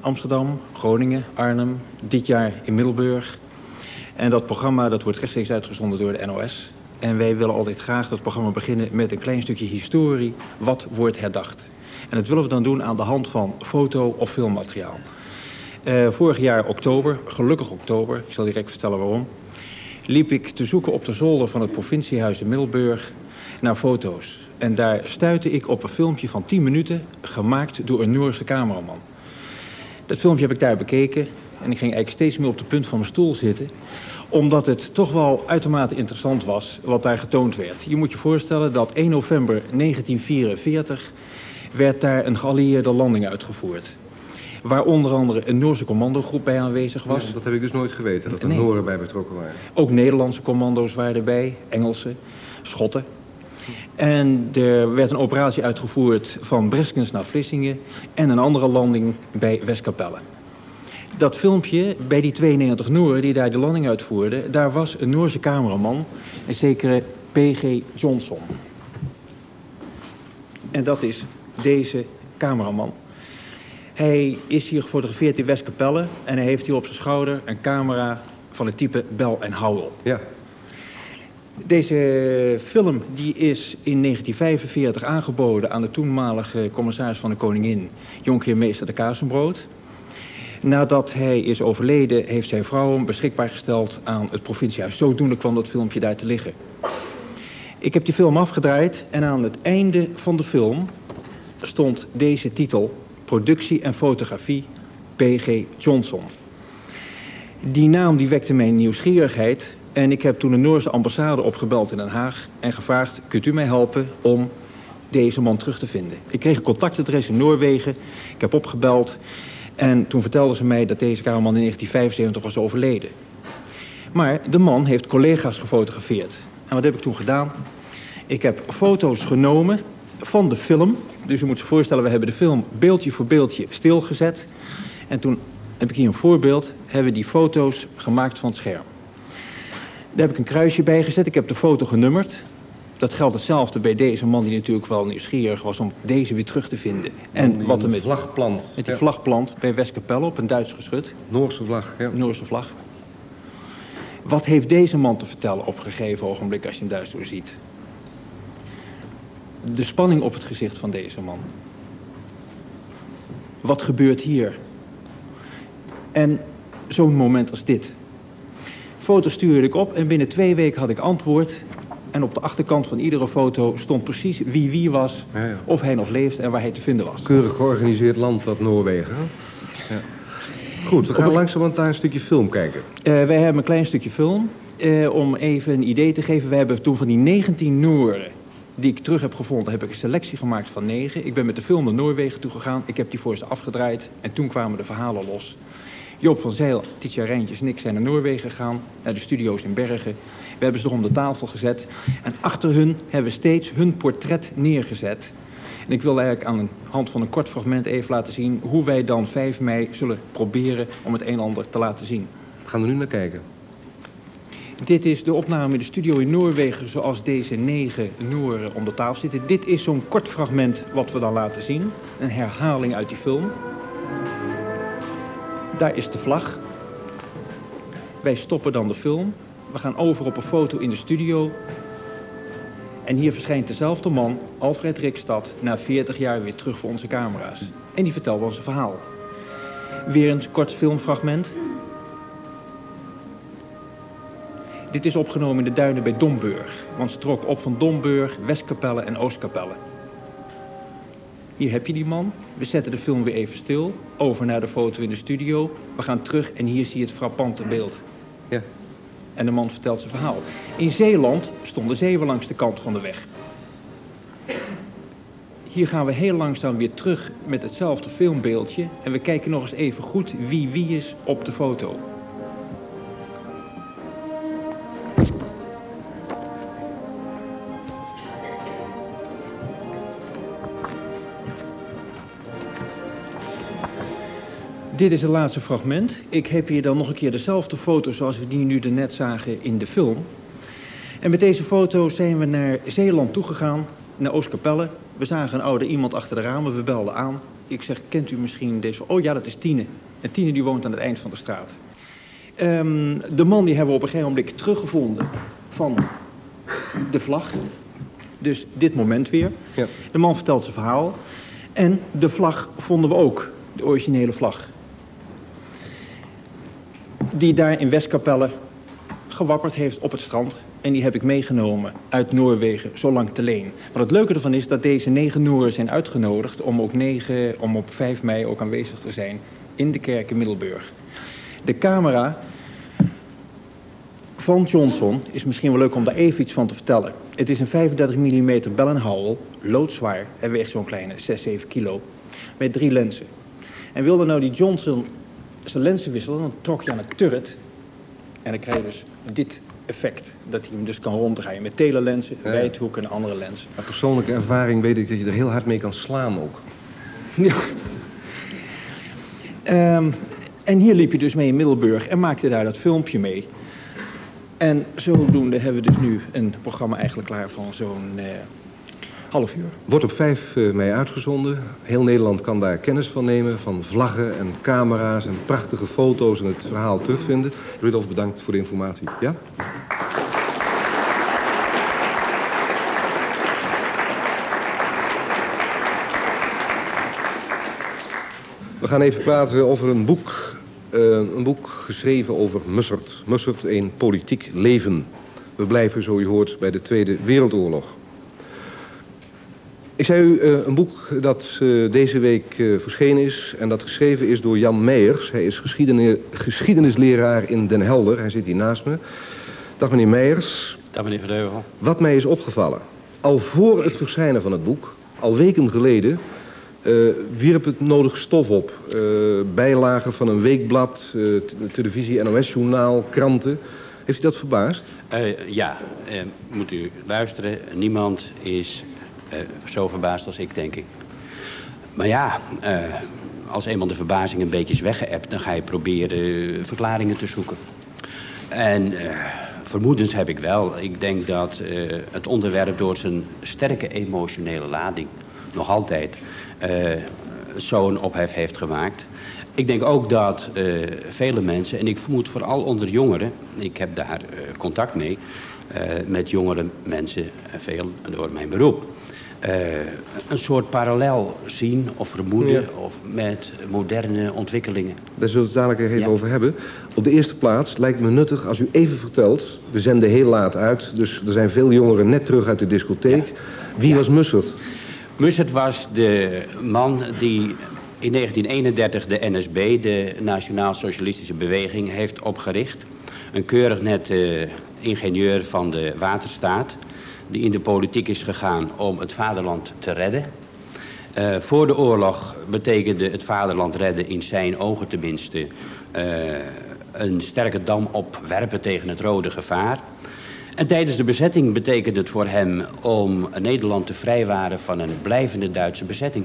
Amsterdam, Groningen, Arnhem, dit jaar in Middelburg. En dat programma dat wordt rechtstreeks uitgezonden door de NOS. En wij willen altijd graag dat programma beginnen met een klein stukje historie. Wat wordt herdacht? En dat willen we dan doen aan de hand van foto- of filmmateriaal. Vorig jaar oktober, gelukkig oktober, ik zal direct vertellen waarom, liep ik te zoeken op de zolder van het provinciehuis in Middelburg naar foto's. En daar stuitte ik op een filmpje van 10 minuten gemaakt door een Noorse cameraman. Dat filmpje heb ik daar bekeken en ik ging eigenlijk steeds meer op de punt van mijn stoel zitten, omdat het toch wel uitermate interessant was wat daar getoond werd. Je moet je voorstellen dat 1 november 1944 werd daar een geallieerde landing uitgevoerd. Waar onder andere een Noorse commandogroep bij aanwezig was. Ja, dat heb ik dus nooit geweten, dat er Nooren bij betrokken waren. Ook Nederlandse commando's waren erbij, Engelsen, Schotten. En er werd een operatie uitgevoerd van Breskens naar Vlissingen en een andere landing bij Westkapelle. Dat filmpje bij die 92 Nooren die daar de landing uitvoerden, daar was een Noorse cameraman, een zekere P.G. Johnson. En dat is deze cameraman. Hij is hier gefotografeerd in Westkapelle en hij heeft hier op zijn schouder een camera van het type Bell & Howell. Ja. Deze film die is in 1945 aangeboden aan de toenmalige commissaris van de Koningin, jonkheermeester de Kaasbrood. Nadat hij is overleden heeft zijn vrouw hem beschikbaar gesteld aan het provinciehuis. Zodoende kwam dat filmpje daar te liggen. Ik heb die film afgedraaid en aan het einde van de film stond deze titel: productie en fotografie, P.G. Johnson. Die naam die wekte mijn nieuwsgierigheid en ik heb toen de Noorse ambassade opgebeld in Den Haag en gevraagd: kunt u mij helpen om deze man terug te vinden? Ik kreeg een contactadres in Noorwegen, ik heb opgebeld en toen vertelden ze mij dat deze cameraman in 1975 was overleden. Maar de man heeft collega's gefotografeerd. En wat heb ik toen gedaan? Ik heb foto's genomen van de film. Dus u moet zich voorstellen, we hebben de film beeldje voor beeldje stilgezet. En toen heb ik hier een voorbeeld, hebben die foto's gemaakt van het scherm. Daar heb ik een kruisje bij gezet, ik heb de foto genummerd. Dat geldt hetzelfde bij deze man die natuurlijk wel nieuwsgierig was om deze weer terug te vinden. En wat er met vlagplant. Met die vlagplant bij Westkapelle op een Duits geschut. Noorse vlag, ja. Noorse vlag. Wat heeft deze man te vertellen op een gegeven ogenblik als je hem Duits doorziet? De spanning op het gezicht van deze man. Wat gebeurt hier? En zo'n moment als dit. Foto's stuurde ik op en binnen 2 weken had ik antwoord. En op de achterkant van iedere foto stond precies wie was, ja. Of hij nog leeft en waar hij te vinden was. Keurig georganiseerd land, dat Noorwegen. Ja. Goed, we gaan langzamerhand naar een stukje film kijken. Wij hebben een klein stukje film. Om even een idee te geven, we hebben toen van die 19 Nooren die ik terug heb gevonden, heb ik een selectie gemaakt van 9. Ik ben met de film naar Noorwegen toegegaan. Ik heb die voor ze afgedraaid en toen kwamen de verhalen los. Joop van Zijl, Tietje Rijntjes en ik zijn naar Noorwegen gegaan, naar de studio's in Bergen. We hebben ze nog om de tafel gezet en achter hun hebben we steeds hun portret neergezet. En ik wil eigenlijk aan de hand van een kort fragment even laten zien hoe wij dan 5 mei zullen proberen om het een en ander te laten zien. We gaan er nu naar kijken. Dit is de opname in de studio in Noorwegen, zoals deze 9 Nooren om de tafel zitten. Dit is zo'n kort fragment wat we dan laten zien. Een herhaling uit die film. Daar is de vlag. Wij stoppen dan de film. We gaan over op een foto in de studio. En hier verschijnt dezelfde man, Alfred Rikstad, na 40 jaar weer terug voor onze camera's. En die vertelt ons een verhaal. Weer een kort filmfragment. Dit is opgenomen in de duinen bij Domburg, want ze trokken op van Domburg, Westkapelle en Oostkapelle. Hier heb je die man. We zetten de film weer even stil, over naar de foto in de studio. We gaan terug en hier zie je het frappante beeld. Ja. En de man vertelt zijn verhaal. In Zeeland stonden zeeën langs de kant van de weg. Hier gaan we heel langzaam weer terug met hetzelfde filmbeeldje en we kijken nog eens even goed wie is op de foto. Dit is het laatste fragment. Ik heb hier dan nog een keer dezelfde foto zoals we die nu daarnet zagen in de film. En met deze foto zijn we naar Zeeland toegegaan, naar Oostkapelle. We zagen een oude iemand achter de ramen, we belden aan. Ik zeg, kent u misschien deze... Oh ja, dat is Tine. En Tine die woont aan het eind van de straat. De man die hebben we op een gegeven moment teruggevonden van de vlag. Dus dit moment weer. Ja. De man vertelt zijn verhaal. En de vlag vonden we ook. De originele vlag. Die daar in Westkapelle gewapperd heeft op het strand. En die heb ik meegenomen uit Noorwegen, zo lang te leen. Maar het leuke ervan is dat deze 9 Nooren zijn uitgenodigd om op 5 mei ook aanwezig te zijn in de kerk in Middelburg. De camera van Johnson is misschien wel leuk om daar even iets van te vertellen. Het is een 35 mm Bell & Howell, loodzwaar, en weegt zo'n kleine 6, 7 kilo, met 3 lenzen. En wilde nou die Johnson zijn lenzen wisselen, dan trok hij aan het turret en dan krijg je dus dit effect, dat hij hem dus kan ronddraaien met telelensen, wijdhoeken en andere lenzen. Uit persoonlijke ervaring weet ik dat je er heel hard mee kan slaan ook. Ja. En hier liep je dus mee in Middelburg en maakte daar dat filmpje mee. En zodoende hebben we dus nu een programma eigenlijk klaar van zo'n half uur. Wordt op 5 mei uitgezonden. Heel Nederland kan daar kennis van nemen, van vlaggen en camera's en prachtige foto's en het verhaal terugvinden. Rudolf, bedankt voor de informatie. Ja? We gaan even praten over een boek geschreven over Mussert. Mussert, een politiek leven. We blijven, zo je hoort, bij de Tweede Wereldoorlog. Ik zei u, een boek dat deze week verschenen is en dat geschreven is door Jan Meijers. Hij is geschiedenisleraar in Den Helder. Hij zit hier naast me. Dag meneer Meijers. Dag meneer Van Heuvel. Wat mij is opgevallen, al voor het verschijnen van het boek, al weken geleden, wierp het nodig stof op. Bijlagen van een weekblad, televisie, NOS-journaal, kranten. Heeft u dat verbaasd? Ja, moet u luisteren. Niemand is zo verbaasd als ik, denk ik. Maar ja, als eenmaal de verbazing een beetje is weggeëpt, dan ga je proberen verklaringen te zoeken. En vermoedens heb ik wel. Ik denk dat het onderwerp door zijn sterke emotionele lading nog altijd zo'n ophef heeft gemaakt. Ik denk ook dat vele mensen, en ik vermoed vooral onder jongeren, ik heb daar contact mee, met jongere mensen, veel door mijn beroep, een soort parallel zien of vermoeden, ja, of met moderne ontwikkelingen. Daar zullen we het dadelijk even, ja, over hebben. Op de eerste plaats lijkt me nuttig als u even vertelt, we zenden heel laat uit, dus er zijn veel jongeren net terug uit de discotheek. Ja. Wie, ja, was Mussert? Mussert was de man die in 1931 de NSB, de Nationaal Socialistische Beweging, heeft opgericht. Een keurig net ingenieur van de waterstaat, die in de politiek is gegaan om het vaderland te redden. Voor de oorlog betekende het vaderland redden, in zijn ogen tenminste, een sterke dam opwerpen tegen het rode gevaar. En tijdens de bezetting betekende het voor hem om Nederland te vrijwaren van een blijvende Duitse bezetting.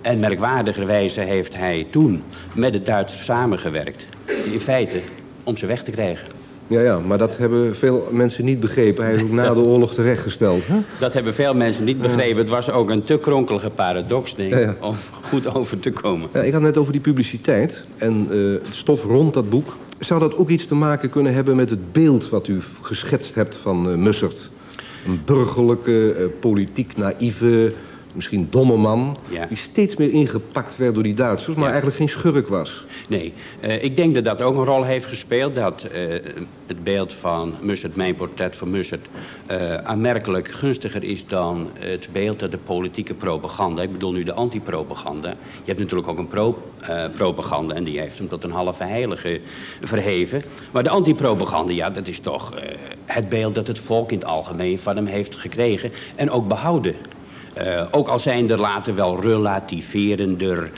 En merkwaardigerwijze heeft hij toen met de Duitsers samengewerkt, in feite, om ze weg te krijgen. Ja, ja, maar dat hebben veel mensen niet begrepen. Hij is ook na de oorlog terechtgesteld. Hè? Dat hebben veel mensen niet begrepen. Het was ook een te kronkelige paradox, denk ik, ja, ja, om goed over te komen. Ja, ik had net over die publiciteit en het stof rond dat boek. Zou dat ook iets te maken kunnen hebben met het beeld wat u geschetst hebt van Mussert? Een burgerlijke, politiek naïeve, misschien domme man, ja, die steeds meer ingepakt werd door die Duitsers, maar, ja, eigenlijk geen schurk was. Nee, ik denk dat dat ook een rol heeft gespeeld, dat het beeld van Mussert, mijn portret van Mussert, aanmerkelijk gunstiger is dan het beeld dat de politieke propaganda, ik bedoel nu de antipropaganda, je hebt natuurlijk ook een propaganda en die heeft hem tot een halve heilige verheven, maar de antipropaganda, ja, dat is toch het beeld dat het volk in het algemeen van hem heeft gekregen en ook behouden. Ook al zijn er later wel relativerender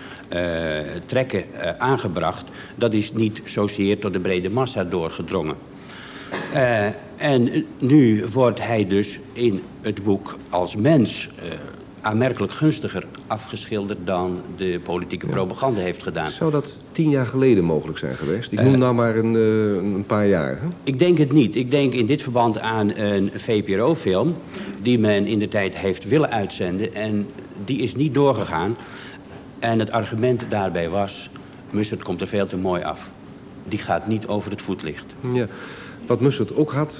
trekken aangebracht, dat is niet zozeer tot de brede massa doorgedrongen. En nu wordt hij dus in het boek als mens aanmerkelijk gunstiger afgeschilderd dan de politieke, ja, propaganda heeft gedaan. Zou dat 10 jaar geleden mogelijk zijn geweest? Ik noem nou maar een paar jaar. Hè? Ik denk het niet. Ik denk in dit verband aan een VPRO-film die men in de tijd heeft willen uitzenden en die is niet doorgegaan. En het argument daarbij was, Mussert komt er veel te mooi af. Die gaat niet over het voetlicht. Ja, wat Mussert ook had,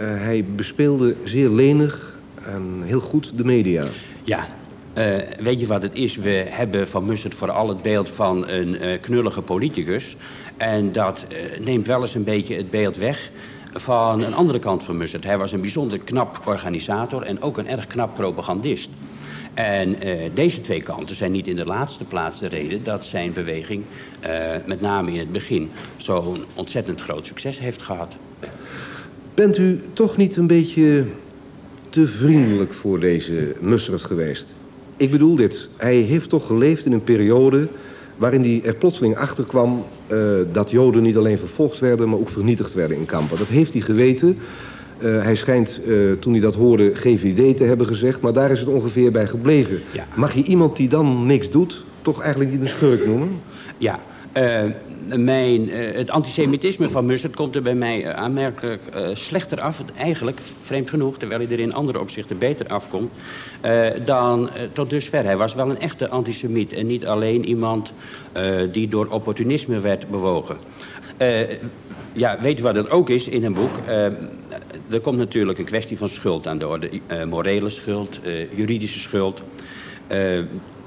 hij bespeelde zeer lenig en heel goed de media. Ja, weet je wat het is? We hebben van Mussert vooral het beeld van een knullige politicus. En dat neemt wel eens een beetje het beeld weg van een andere kant van Mussert. Hij was een bijzonder knap organisator en ook een erg knap propagandist. En deze twee kanten zijn niet in de laatste plaats de reden dat zijn beweging, met name in het begin, zo'n ontzettend groot succes heeft gehad. Bent u toch niet een beetje te vriendelijk voor deze Mussert geweest? Ik bedoel dit, hij heeft toch geleefd in een periode waarin hij er plotseling achter kwam dat Joden niet alleen vervolgd werden, maar ook vernietigd werden in kampen. Dat heeft hij geweten. Hij schijnt, toen hij dat hoorde, GVD te hebben gezegd, maar daar is het ongeveer bij gebleven. Ja. Mag je iemand die dan niks doet, toch eigenlijk niet een schurk noemen? Ja, het antisemitisme van Mussert komt er bij mij aanmerkelijk slechter af, eigenlijk, vreemd genoeg, terwijl hij er in andere opzichten beter afkomt, dan tot dusver. Hij was wel een echte antisemiet en niet alleen iemand die door opportunisme werd bewogen. Ja, weet u wat het ook is in een boek? Er komt natuurlijk een kwestie van schuld aan de orde. Morele schuld, juridische schuld.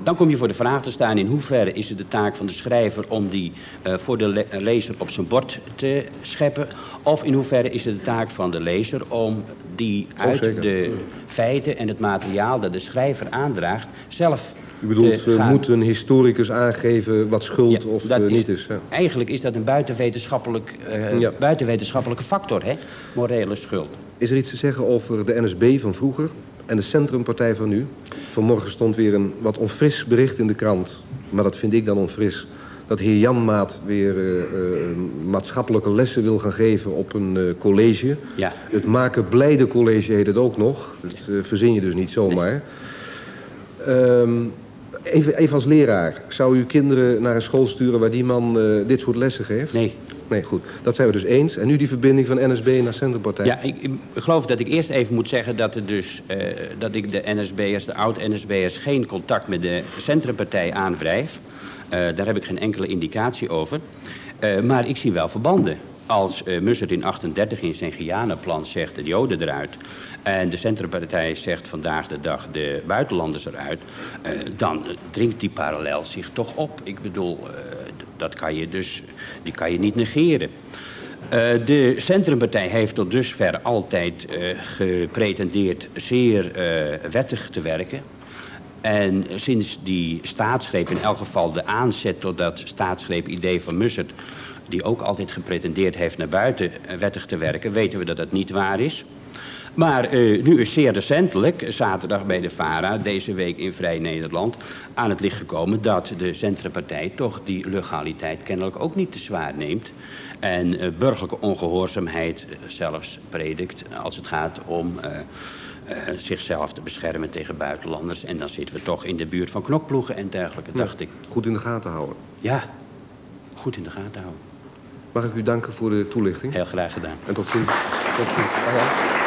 Dan kom je voor de vraag te staan in hoeverre is het de taak van de schrijver om die voor de lezer op zijn bord te scheppen. Of in hoeverre is het de taak van de lezer om die uit de feiten en het materiaal dat de schrijver aandraagt zelf... U bedoelt, moet een historicus aangeven wat schuld ja, of niet is? Ja. Eigenlijk is dat een buitenwetenschappelijke factor, hè? Morele schuld. Is er iets te zeggen over de NSB van vroeger en de Centrumpartij van nu? Vanmorgen stond weer een wat onfris bericht in de krant, maar dat vind ik dan onfris. Dat heer Janmaat weer maatschappelijke lessen wil gaan geven op een college. Ja. Het maken blijde college heet het ook nog. Dat verzin je dus niet zomaar. Nee. Even als leraar, zou u kinderen naar een school sturen waar die man dit soort lessen geeft? Nee. Nee, goed. Dat zijn we dus eens. En nu die verbinding van NSB naar Centrumpartij. Ja, ik geloof dat ik eerst even moet zeggen dat, dat ik de NSB'ers, de oud-NSB'ers, geen contact met de Centrumpartij aanwrijf. Daar heb ik geen enkele indicatie over. Maar ik zie wel verbanden. Als Mussert in 1938 in zijn Guyana-plan zegt de Joden eruit... en de Centrumpartij zegt vandaag de dag de buitenlanders eruit... dan dringt die parallel zich toch op. Ik bedoel, die kan je niet negeren. De Centrumpartij heeft tot dusver altijd gepretendeerd zeer wettig te werken... En sinds die staatsgreep, in elk geval de aanzet tot dat staatsgreep-idee van Mussert... die ook altijd gepretendeerd heeft naar buiten wettig te werken... weten we dat dat niet waar is. Maar nu is zeer recentelijk, zaterdag bij de VARA... deze week in Vrij Nederland, aan het licht gekomen... dat de Centrumpartij toch die legaliteit kennelijk ook niet te zwaar neemt... en burgerlijke ongehoorzaamheid zelfs predikt als het gaat om... zichzelf te beschermen tegen buitenlanders. En dan zitten we toch in de buurt van knokploegen en dergelijke, dacht ik. Goed in de gaten houden. Ja, goed in de gaten houden. Mag ik u danken voor de toelichting? Heel graag gedaan. En tot ziens. Tot ziens.